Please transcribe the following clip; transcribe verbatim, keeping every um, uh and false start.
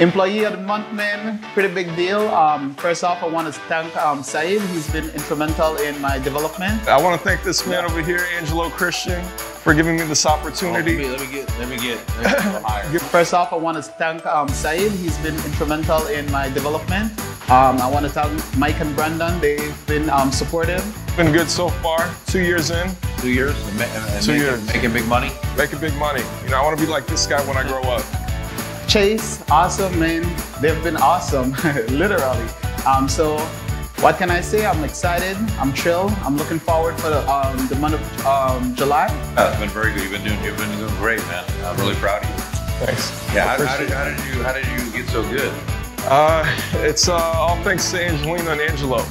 Employee of the Month, man, pretty big deal. Um, first off, I want to thank um, Saeed. He's been instrumental in my development. I want to thank this man over here, Angelo Christian, for giving me this opportunity. Oh, let, me, let me get, let me get, let me get higher. First off, I want to thank um, Saeed. He's been instrumental in my development. Um, I want to thank Mike and Brandon. They've been um, supportive. Been good so far. Two years in. Two years. And, and Two making, years. Making big money. Making big money. You know, I want to be like this guy when I grow up. Chase, awesome, man. They've been awesome, literally. Um, so what can I say? I'm excited, I'm thrilled, I'm looking forward for the, um, the month of um, July. That's been very good. You've been doing, you've been doing great, man. I'm really proud of you. Thanks. Yeah, how, how, did, how, did you, how did you get so good? Uh, it's uh, all thanks to Angelina and Angelo.